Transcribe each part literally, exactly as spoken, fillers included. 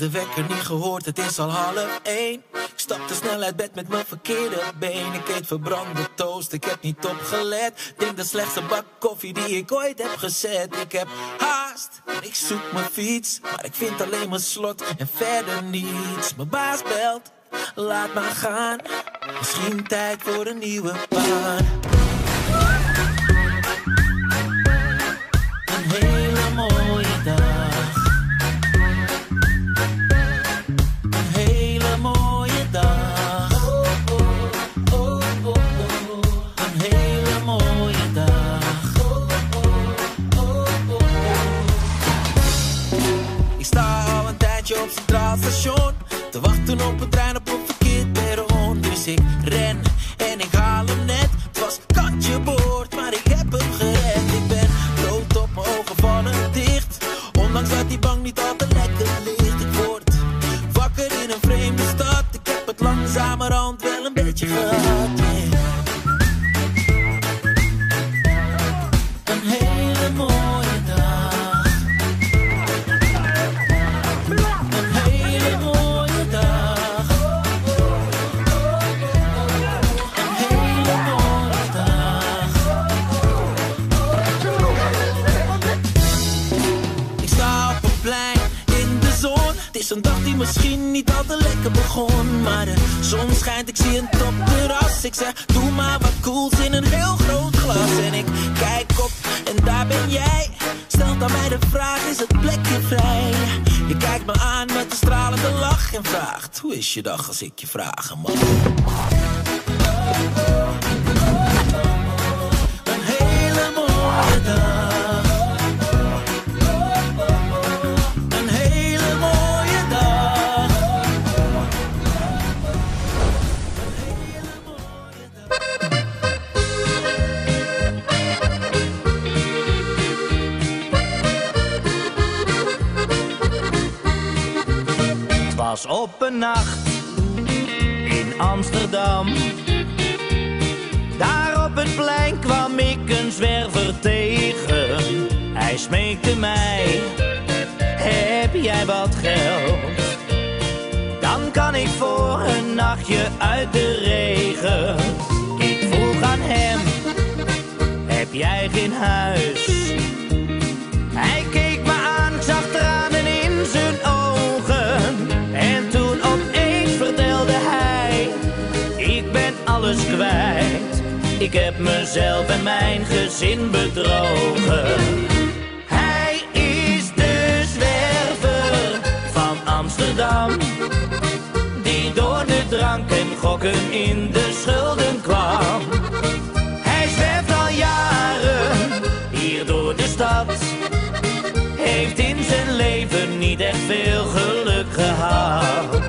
heb de wekker niet gehoord, het is al half één. Ik stapte snel uit bed met mijn verkeerde been. Ik eet verbrande toast, ik heb niet opgelet. Denk de slechtste bak koffie die ik ooit heb gezet. Ik heb haast, ik zoek mijn fiets. Maar ik vind alleen mijn slot en verder niets. Mijn baas belt, laat maar gaan. Misschien tijd voor een nieuwe baan. Een hele mooie dag. Een hele mooie dag. Een hele mooie dag. Ik sta al een tijdje op Centraal Station te wachten op een trein op een verkeerd perron. Dus ik ren en ik haal hem net. Het was katje boord, maar ik heb hem gered. Ik ben rood op mijn ogen vallen dicht, ondanks dat die bank niet altijd lekker ligt. Ik word wakker in een vreemde stad. Ik heb het langzamerhand wel een beetje gehad. Een hele mooie dag. Het is een dag die misschien niet al te lekker begon, maar de zon schijnt, ik zie een topterras. Ik zeg, doe maar wat cools in een heel groot glas. En ik kijk op en daar ben jij. Stelt aan mij de vraag, is het plekje vrij? Je kijkt me aan met een stralende lach en vraagt, hoe is je dag als ik je vragen mag? Een hele mooie dag. Was op een nacht in Amsterdam. Daar op het plein kwam ik een zwerver tegen. Hij smeekte mij, heb jij wat geld? Dan kan ik voor een nachtje uit de regen. Ik vroeg aan hem, heb jij geen huis? Hij keek me aan, ik zag tranen in zijn ogen. En toen opeens vertelde hij, ik ben alles kwijt. Ik heb mezelf en mijn gezin bedrogen. Hij is de zwerver van Amsterdam, die door de drank en gokken in de schulden kwam. Hij zwerft al jaren hier door de stad, heeft in zijn leven niet echt veel geluk gehad.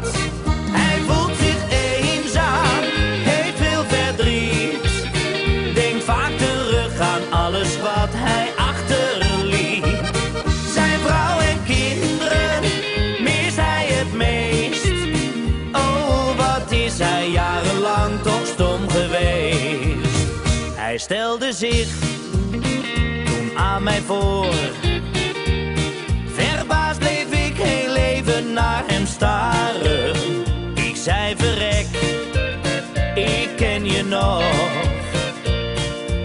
Hij voelt zich eenzaam, heeft veel verdriet, denkt vaak terug aan alles wat hij achterliet. Zijn vrouw en kinderen mist hij het meest. Oh, wat is hij jarenlang toch stom geweest. Hij stelde zich toen aan mij voor. Verbaasd bleef ik heel even naar hem staren. Ik zei, verrek, ik ken je nog.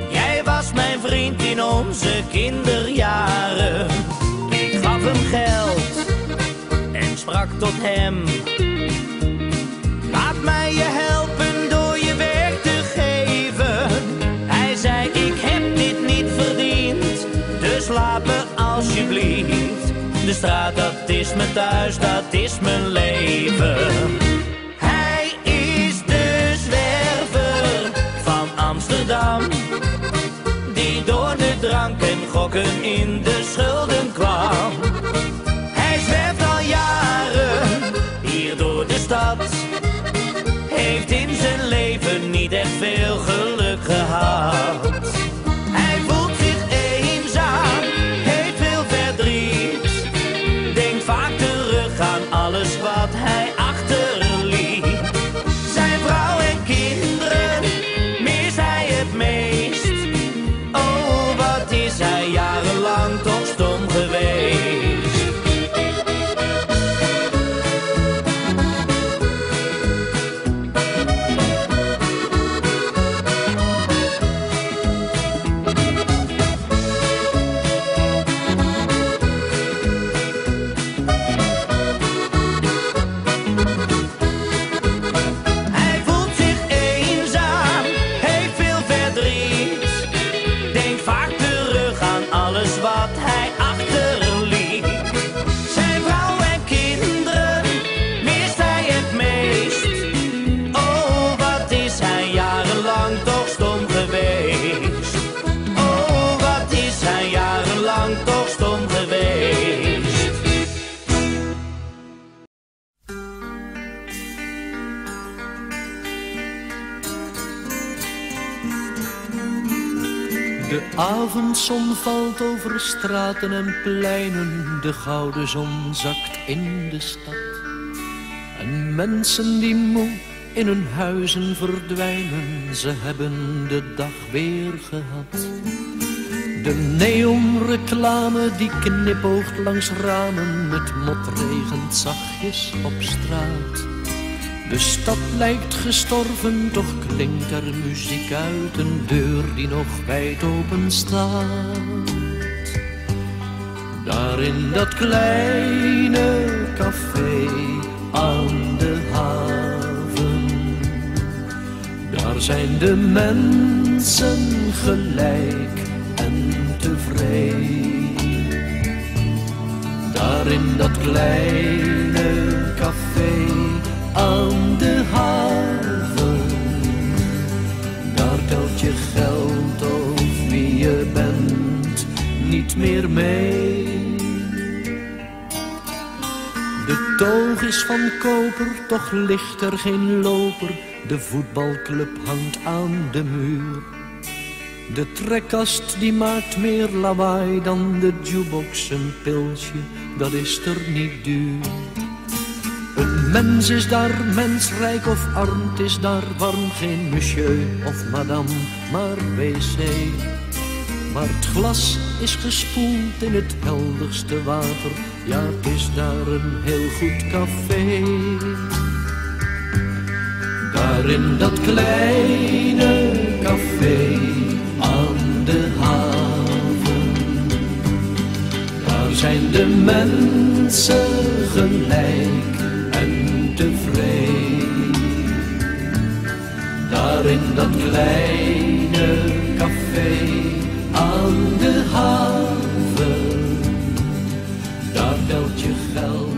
Jij was mijn vriend in onze kinderjaren. Ik gaf hem geld en sprak tot hem. Laat mij je helpen door je werk te geven. Hij zei, ik heb dit niet verdiend, dus laat me alsjeblieft. De straat, dat is mijn thuis, dat is mijn leven. Hij is de zwerver van Amsterdam, die door de drank en gokken in de schulden kwam. Hij zwerft al jaren hier door de stad, heeft in zijn leven niet echt veel geluk gehad. Hij voelt zich eenzaam, heeft veel verdriet, vaak terug aan alles wat hij achterliet. Zijn vrouw en kinderen mist hij het meest. Oh, wat is hij jarenlang toch stom geweest. De avondzon valt over straten en pleinen, de gouden zon zakt in de stad. En mensen die moe in hun huizen verdwijnen, ze hebben de dag weer gehad. De neonreclame die knipoogt langs ramen, het motregent zachtjes op straat. De stad lijkt gestorven, toch klinkt er muziek uit een deur die nog wijd open staat. Daar in dat kleine café aan de haven, daar zijn de mensen gelijk en tevreden. Daar in dat kleine café aan de haven, daar telt je geld of wie je bent niet meer mee. De toog is van koper, toch ligt er geen loper, de voetbalclub hangt aan de muur. De trekkast die maakt meer lawaai dan de jukebox, een pilsje dat is er niet duur. Een mens is daar mens, rijk of arm, het is daar warm, geen monsieur of madame, maar wc. Maar het glas is gespoeld in het helderste water, ja, het is daar een heel goed café. Daar in dat kleine café aan de haven, daar zijn de mensen gelijk. Daar in dat kleine café aan de haven, daar telt je geld.